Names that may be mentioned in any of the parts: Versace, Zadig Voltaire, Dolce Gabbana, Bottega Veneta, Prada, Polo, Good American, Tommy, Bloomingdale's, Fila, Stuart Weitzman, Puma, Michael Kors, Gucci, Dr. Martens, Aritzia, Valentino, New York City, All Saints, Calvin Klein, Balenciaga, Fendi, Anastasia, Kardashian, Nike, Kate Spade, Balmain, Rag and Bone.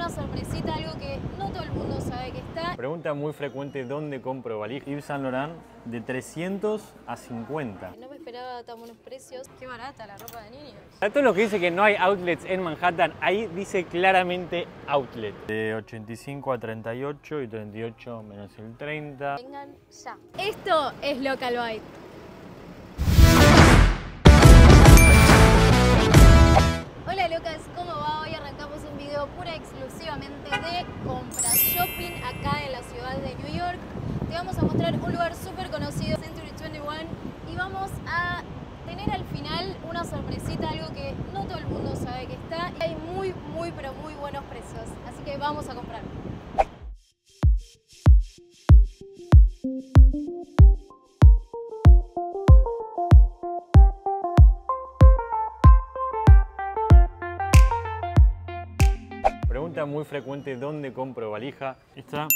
alguna sorpresita, algo que no todo el mundo sabe que está. Pregunta muy frecuente, ¿dónde compro valija? Yves Saint Laurent, de 300 a 50. No me esperaba tan buenos precios. Qué barata la ropa de niños. A todos los que dicen que no hay outlets en Manhattan, ahí dice claramente outlet. De 85 a 38 y 38 menos el 30. Vengan ya. Esto es Local Byte. Hola locas, ¿cómo va? Hoy arrancamos un video pura y exclusivamente de compra shopping acá en la ciudad de New York. Te vamos a mostrar un lugar súper conocido, Century 21, y vamos a tener al final una sorpresita, algo que no todo el mundo sabe que está. Hay muy buenos precios, así que vamos a comprar. Muy frecuente, ¿dónde compro valija? Esta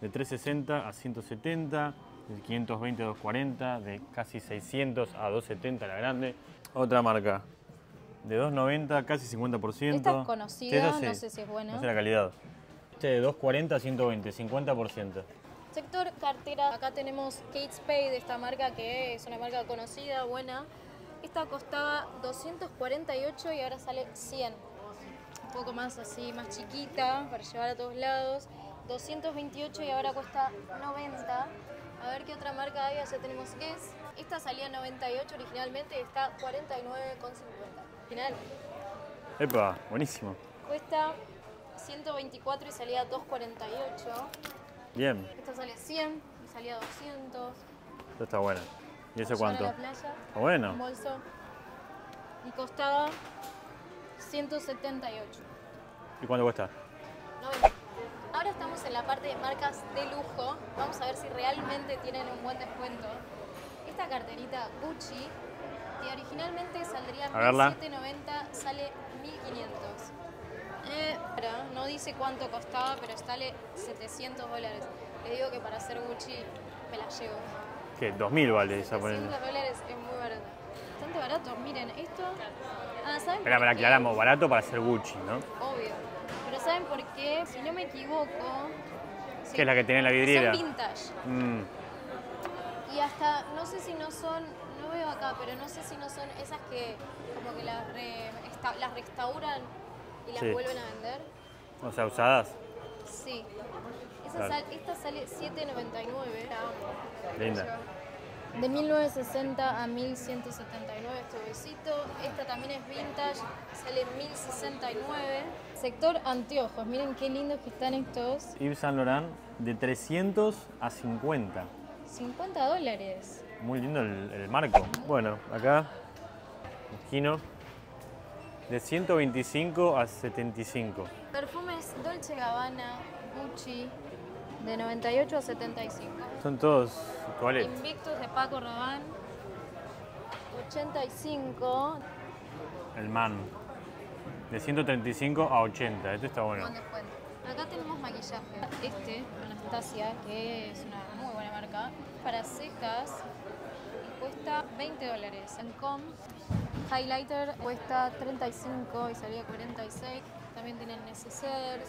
de 360 a 170, de 520 a 240, de casi 600 a 270 la grande. Otra marca de 290, casi 50%. Esta es conocida, sí, no sé si es buena. No sé la calidad. Este de 240 a 120, 50%. Sector cartera, acá tenemos Kate Spade, esta marca que es una marca conocida, buena. Esta costaba 248 y ahora sale 100. Un poco más así, más chiquita, para llevar a todos lados. 228 y ahora cuesta 90. A ver qué otra marca hay, allá tenemos Guess. Esta salía 98 originalmente y está 49,50. Final. ¡Epa! Buenísimo. Cuesta 124 y salía 248. Bien. Esta sale 100 y salía 200. Esta está buena. ¿Y ese cuánto? La playa, bueno. Un bolso. Y costaba 178. ¿Y cuánto cuesta? 90. Ahora estamos en la parte de marcas de lujo. Vamos a ver si realmente tienen un buen descuento. Esta carterita Gucci, que originalmente saldría 1790, sale 1500. Pero no dice cuánto costaba, pero sale 700 dólares. Le digo que para hacer Gucci me la llevo. ¿Qué? 2000 vale esa por ahí. 700 dólares es muy barato. Bastante barato, miren, esto... Ah, ¿saben? Pero la aclaramos, barato para hacer Gucci, ¿no? Obvio. Pero ¿saben por qué? Si no me equivoco... Sí, que es la que tiene la vidriera. Son vintage. Y hasta, no sé si no son... No veo acá, pero no sé si no son esas que... Como que las restauran y las vuelven a vender. O sea, usadas. Sí. Esta sale 7.99. Linda. De 1960 a 1179 este besito. Esta también es vintage, sale 1069. Sector anteojos, miren qué lindos que están estos. Yves Saint Laurent de 300 a 50. 50 dólares. Muy lindo el marco. Bueno, acá, esquino, de 125 a 75. Perfumes Dolce Gabbana, Gucci. De 98 a 75. Son todos iguales. Invictus de Paco Rabanne. 85. El Man. De 135 a 80. Este está bueno. Con descuento. Acá tenemos maquillaje. Este, Anastasia, que es una muy buena marca. Para cejas cuesta 20 dólares. En Com, highlighter cuesta 35 y salía 46. También tienen necessers.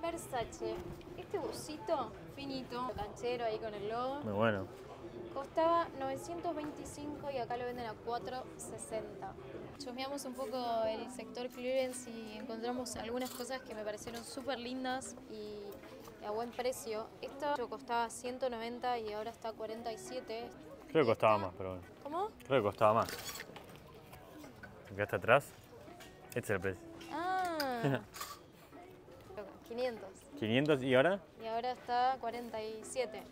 Versace, este busito finito, canchero ahí con el logo. Muy bueno. Costaba 925 y acá lo venden a 460. Chusmeamos un poco el sector clearance y encontramos algunas cosas que me parecieron súper lindas y a buen precio. Esto costaba 190 y ahora está a 47. Creo que costaba más, pero bueno. ¿Cómo? Creo que costaba más. Acá está atrás. Este es el precio. Ah. 500. 500 y ahora? Y ahora está 47.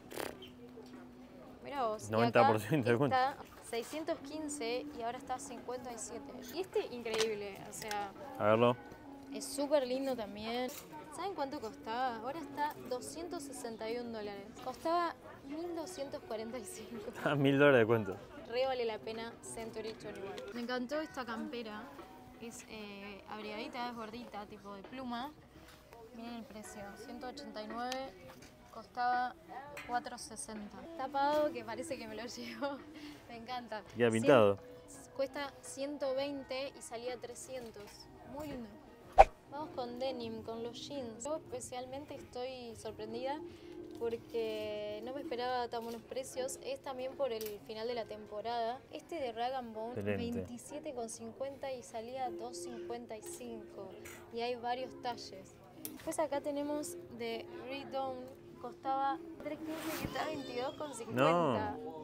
Mirá vos. 90% de cuenta. 615 y ahora está 57. Y este increíble, o sea. A verlo. Es súper lindo también. ¿Saben cuánto costaba? Ahora está 261 dólares. Costaba 1245. Ah, 1000 dólares de cuento. Re vale la pena Century 21. Me encantó esta campera. Es abrigadita, es gordita, tipo de pluma. Miren el precio, 189, costaba 4.60. Tapado que parece que me lo llevo, me encanta. Ya pintado. Cuesta 120 y salía 300, muy lindo. Vamos con denim, con los jeans. Yo especialmente estoy sorprendida porque no me esperaba tan buenos precios. Es también por el final de la temporada. Este de Rag and Bone, 27,50 y salía 2,55. Y hay varios talles. Después acá tenemos de Redown, costaba 3,15 y está 22,50. No.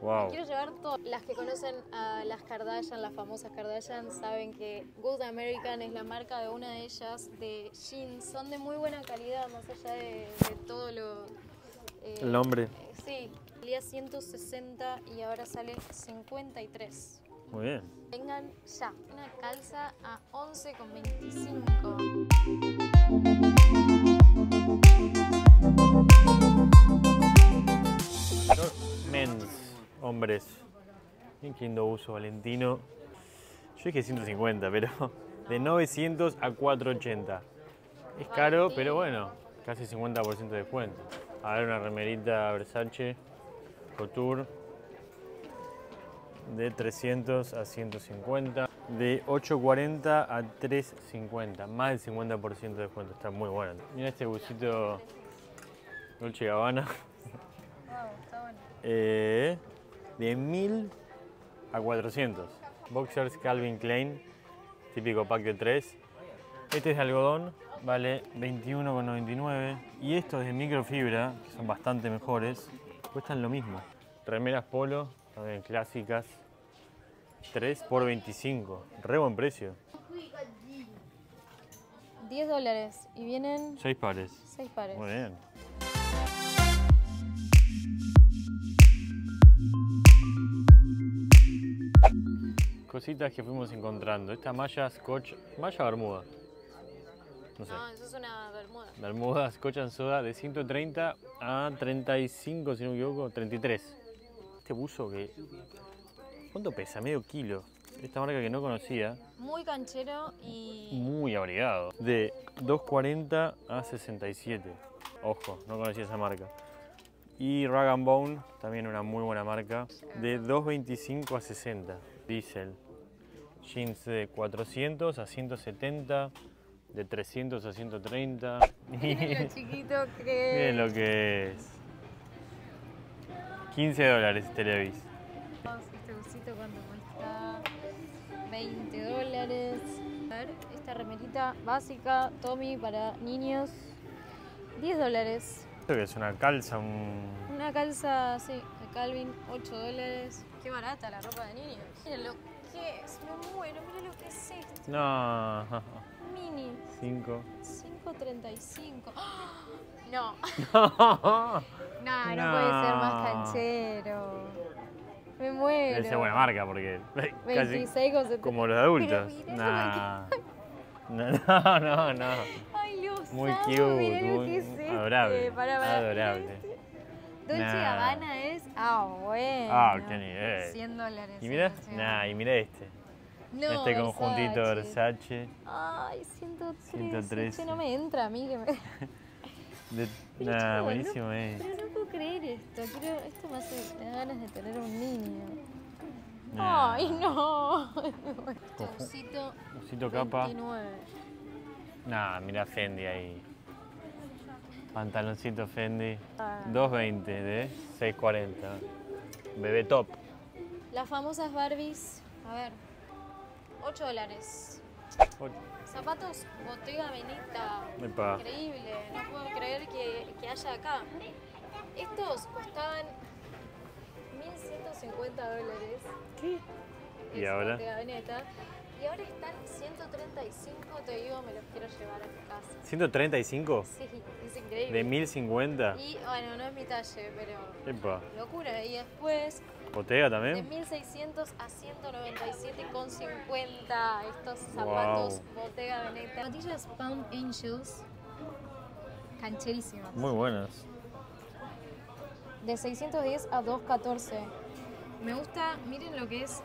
Wow. Quiero llevar todo. Las que conocen a las Kardashian, las famosas Kardashian, saben que Good American es la marca de una de ellas, de jeans. Son de muy buena calidad, más allá de todo lo... el nombre. Sí, salía 160 y ahora sale 53. Muy bien. Vengan ya. Una calza a 11,25. Men's. Hombres, bien qué lindo uso, Valentino. Yo dije 150, pero de 900 a 480. Es caro, Valentino, pero bueno, casi 50% de descuento. A ver, una remerita Versace, Couture, de 300 a 150. De 840 a 350, más del 50% de descuento, está muy bueno. Mira este busito Dolce Gabbana. Wow, está bueno. De 1000 a 400. Boxers Calvin Klein, típico pack de 3. Este es de algodón, vale 21,99. Y estos de microfibra, que son bastante mejores, cuestan lo mismo. Remeras Polo, también clásicas, 3 por 25. Re buen precio. 10 dólares y vienen... 6 pares. 6 pares. Muy bien. Cositas que fuimos encontrando. Esta malla Scotch, malla bermuda. No sé. No, eso es una bermuda. Bermuda Scotch and Soda de 130 a 35, si no me equivoco, 33. Este buzo que... ¿Cuánto pesa? Medio kilo. Esta marca que no conocía. Muy canchero y... muy abrigado. De 240 a 67. Ojo, no conocía esa marca. Y Rag and Bone, también una muy buena marca. De 225 a 60. Diesel, jeans de 400 a 170, de 300 a 130. Miren lo chiquito que es. Miren lo que es. 15 dólares este Levi's. Este busito, ¿cuánto cuesta? 20 dólares. A ver, esta remerita básica, Tommy, para niños, 10 dólares. Esto que es una calza, una calza, sí, de Calvin, 8 dólares. Qué barata la ropa de niños. Miren lo que es, me muero, miren lo que es esto. No. Mini. 5. 5.35. ¡Oh! No. No. No, no puede ser más canchero. Me muero. Debe ser buena marca porque... 26,70. Como los adultos. No. No, no, no. Ay, los muy amo, cute, miren muy lo que es adorable. Adorable. Este. Dolce Gabbana es... ah, bueno. Ah, qué nivel. 100 dólares. ¿Y mira? Nah, y mira este. No, este conjuntito Versace. Ay, 113. Este no me entra a mí. Que me... nah, chico, buenísimo no, es. Pero no puedo creer esto. Quiero, esto me hace ganas de tener un niño. Nah. Ay, no. Este usito... usito capa. 29. Nah, mira Fendi ahí. Pantaloncito Fendi, 2.20 de 6.40. Bebé top. Las famosas Barbies, a ver, 8 dólares. Zapatos Bottega Veneta. Epa. Increíble, no puedo creer que haya acá. Estos costaban 1.150 dólares. ¿Qué? ¿Y ahora? Bottega Veneta. Y ahora están 135, te digo, me los quiero llevar a mi casa. ¿135? Sí, es increíble. ¿De 1050? Y bueno, no es mi talle, pero... epa. Locura. Y después... ¿Bottega también? De 1600 a 197,50 estos zapatos. Wow. Bottega Veneta. Zapatillas Palm Angels, cancherísimas. Muy buenas. De 610 a 214. Me gusta, miren lo que es...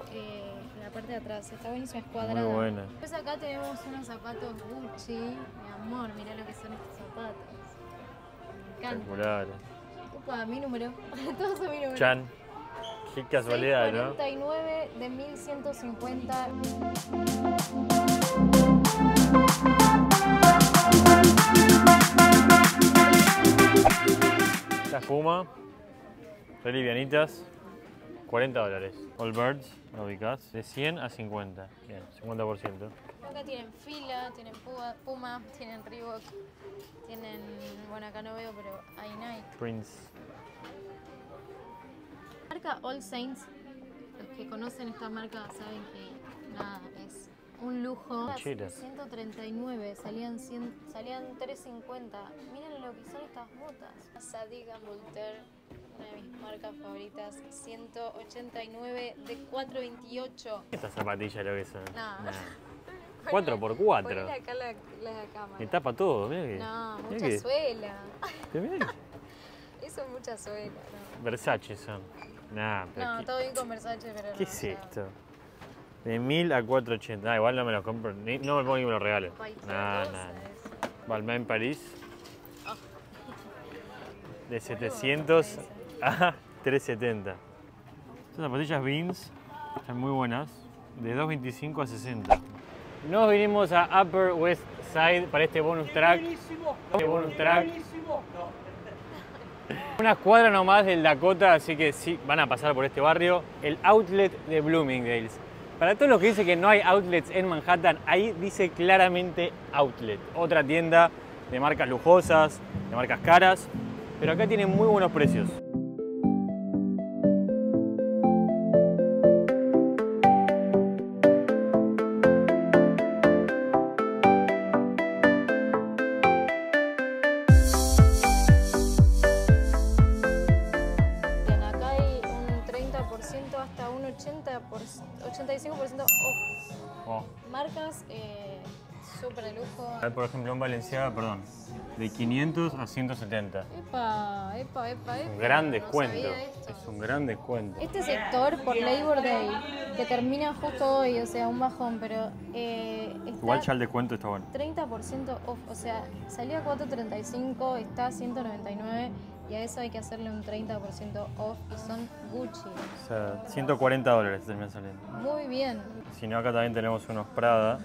la parte de atrás, está buenísima, es cuadrada. Muy buena. Después acá tenemos unos zapatos Gucci, mi amor, mirá lo que son estos zapatos. Me encanta. Opa, mi número, todos son mi número. Chan, qué casualidad, ¿no? 49 de 1150. espuma, re livianitas, $40. All Birds, lo ubicás, de 100 a 50, bien, 50%. Acá tienen Fila, tienen Puma, tienen Reebok, tienen, bueno acá no veo, pero hay Nike. Prince. Marca All Saints, los que conocen esta marca saben que nada, es un lujo. Cheetahs. 139, salían 350. Miren lo que son estas botas. Zadig Voltaire, una de mis marcas favoritas, 189 de 428. Estas zapatillas lo que son. No. Nah. 4x4. Ponle acá la cámara. Me tapa todo, mira que. No, mucha que... suela. Eso es mucha suela. No. Versace son. Nah, pero no, todo bien con Versace, pero. ¿Qué no, es esto? De 1000 a 480. Ah, igual no me los compro. No me pongo ni me los regalo. Nada, nada. Balmain París. Oh. De 700 a 370. Son zapatillas Beams. Están muy buenas. De 225 a 60. Nos vinimos a Upper West Side para este bonus track. Una cuadra nomás del Dakota, así que sí, van a pasar por este barrio. El outlet de Bloomingdale's. Para todos los que dicen que no hay outlets en Manhattan, ahí dice claramente outlet. Otra tienda de marcas lujosas, de marcas caras, pero acá tienen muy buenos precios. Por ejemplo, en Balenciaga, perdón, de 500 a 170. Epa, epa, epa, epa. Un gran descuento. Es un gran descuento. Este sector por Labor Day, que termina justo hoy, o sea, un bajón, pero... igual ya el descuento está bueno. 30% off, o sea, salió a 4.35, está a 199 y a eso hay que hacerle un 30% off y son Gucci. O sea, $140 termina saliendo. Muy bien. Si no, acá también tenemos unos Prada,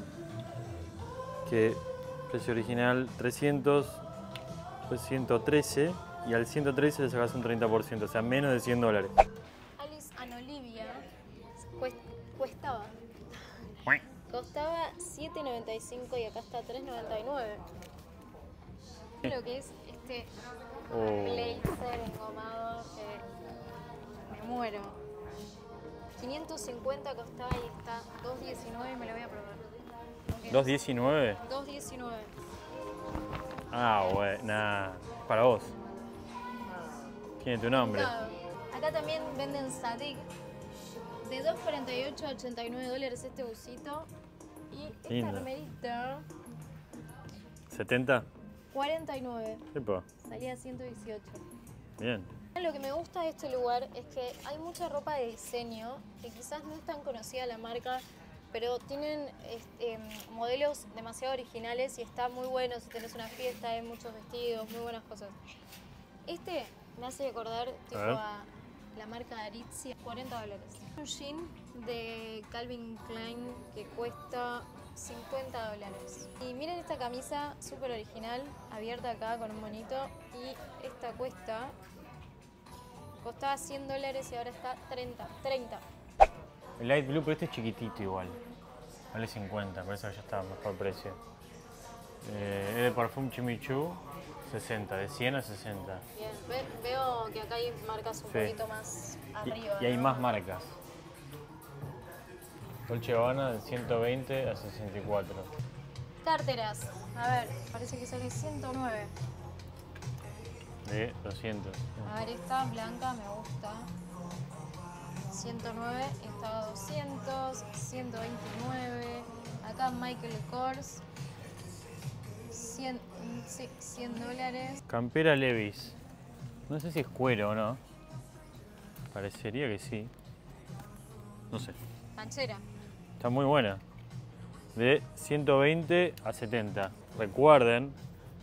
que precio original 300, pues 113 y al 113 le sacas un 30%, o sea, menos de $100. Alice and Olivia costaba $7.95 y acá está $3.99. Lo que es este blazer engomado que me muero. 550 costaba y está $2.19 y me lo voy a probar. ¿2.19? 2.19. Ah, bueno, nada. Para vos. Tiene tu nombre. Acá también venden Zadig. De 2.48 a $89 este busito. Y esta linda remerita. ¿70? 49. Epa. Salía a 118. Bien. Lo que me gusta de este lugar es que hay mucha ropa de diseño que quizás no es tan conocida la marca, pero tienen modelos demasiado originales y está muy bueno. Si tenés una fiesta, hay muchos vestidos, muy buenas cosas. Este me hace acordar tipo a la marca Aritzia, $40. Un jean de Calvin Klein que cuesta $50. Y miren esta camisa súper original, abierta acá con un monito. Y esta costaba $100 y ahora está 30. El light blue, pero este es chiquitito igual. Vale 50, por eso ya está mejor precio. Es de Parfum Chimichú, 60, de 100 a 60. Bien, veo que acá hay marcas un poquito más arriba. Y hay más marcas. Dolce Gabbana de 120 a 64. Carteras, a ver, parece que sale 109. De 200. A ver, esta blanca me gusta. 109, estaba 200, 129, acá Michael Kors, $100. Campera Levi's, no sé si es cuero o no, parecería que sí, no sé. Canchera. Está muy buena, de 120 a 70. Recuerden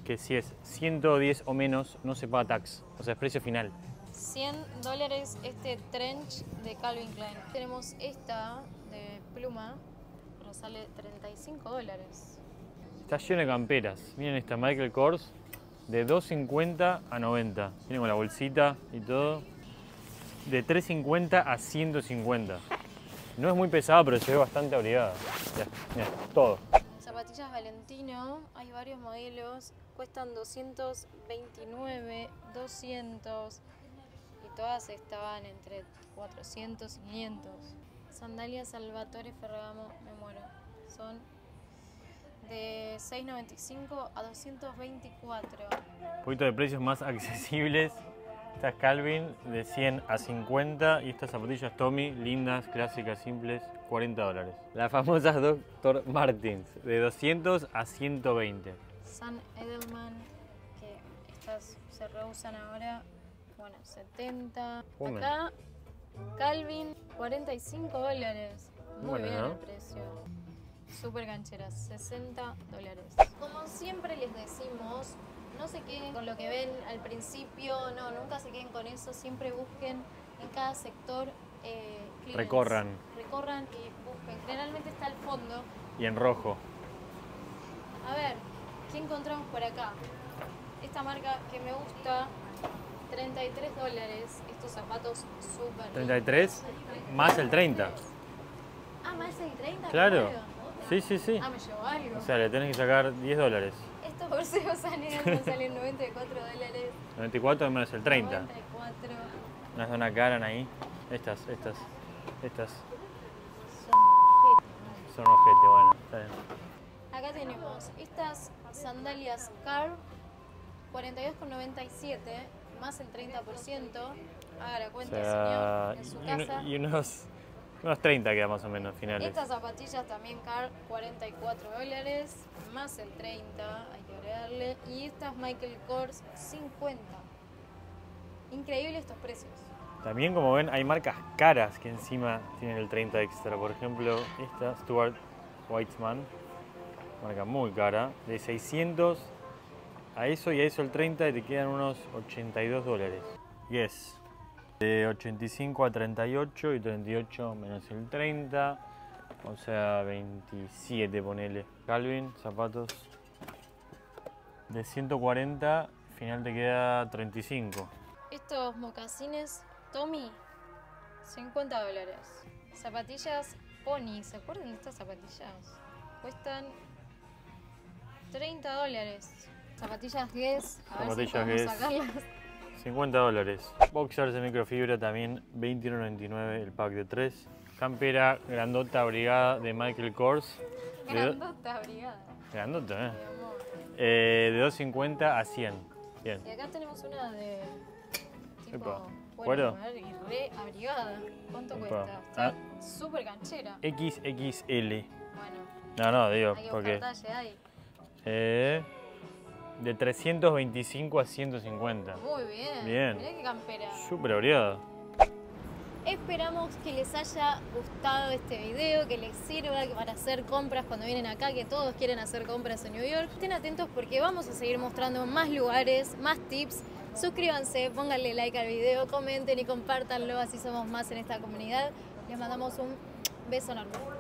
que si es 110 o menos no se paga tax, o sea es precio final. $100 este trench de Calvin Klein. Tenemos esta de pluma, pero sale $35. Está lleno de camperas. Miren esta Michael Kors, de 2,50 a 90. Tiene con la bolsita y todo. De 3,50 a 150. No es muy pesada, pero se ve bastante abrigada. Mirá, todo. Zapatillas Valentino, hay varios modelos. Cuestan 229, 200. Y todas estaban entre 400 y 500. Sandalias Salvatore Ferragamo, me muero. Son de 6,95 a 224. Un poquito de precios más accesibles. Esta es Calvin, de 100 a 50. Y estas zapatillas Tommy, lindas, clásicas, simples, $40. Las famosas Dr. Martens, de 200 a 120. San Edelman, que estas se reusan ahora, bueno, 70. Fumen. Acá, Calvin, $45. Muy bueno, bien, ¿no? El precio. Super gancheras, $60. Como siempre les decimos, no se queden con lo que ven al principio, no, nunca se queden con eso, siempre busquen en cada sector, recorran y busquen, generalmente está al fondo. Y en rojo. A ver, ¿qué encontramos por acá? Esta marca que me gusta, $33, estos zapatos súper. ¿33? Más el 30. Ah, más el 30. Claro. Sí, sí, sí. Ah, me llevó algo. O sea, le tenés que sacar $10. Estos bolseos salen $94. 94 menos el 30. 94. Unas de una Karan ahí. Estas. Son ojete, bueno. Está bien. Acá tenemos estas sandalias Carl, 42,97, más el 30%. Haga la cuenta, señor, en su casa. Y unos 30 queda más o menos finales. Estas zapatillas también Carl, $44, más el 30, hay que agregarle. Y estas Michael Kors, 50. Increíble estos precios. También, como ven, hay marcas caras que encima tienen el 30 extra. Por ejemplo, esta Stuart Weitzman, marca muy cara, de 600 a eso el 30 y te quedan unos $82. Yes. De 85 a 38 y 38 menos el 30, o sea 27 ponele. Calvin, zapatos de 140, al final te queda 35. Estos mocasines Tommy, $50. Zapatillas Pony, ¿se acuerdan de estas zapatillas? Cuestan $30. Zapatillas Guess, a ver si podemos sacarlas. $50. Boxers de microfibra también, $21.99 el pack de 3. Campera grandota abrigada de Michael Kors. Grandota abrigada. Grandota, de 2.50 a 100. Bien. Y acá tenemos una de tipo cuero y re abrigada. ¿Cuánto cuesta? Está súper canchera. XXL. Bueno. No, digo, hay que porque... Talle, hay. De 325 a 150. Muy bien. Bien. Mirá qué campera. Súper abrigada. Esperamos que les haya gustado este video, que les sirva para hacer compras cuando vienen acá, que todos quieren hacer compras en New York. Estén atentos porque vamos a seguir mostrando más lugares, más tips. Suscríbanse, pónganle like al video, comenten y compártanlo, así somos más en esta comunidad. Les mandamos un beso enorme.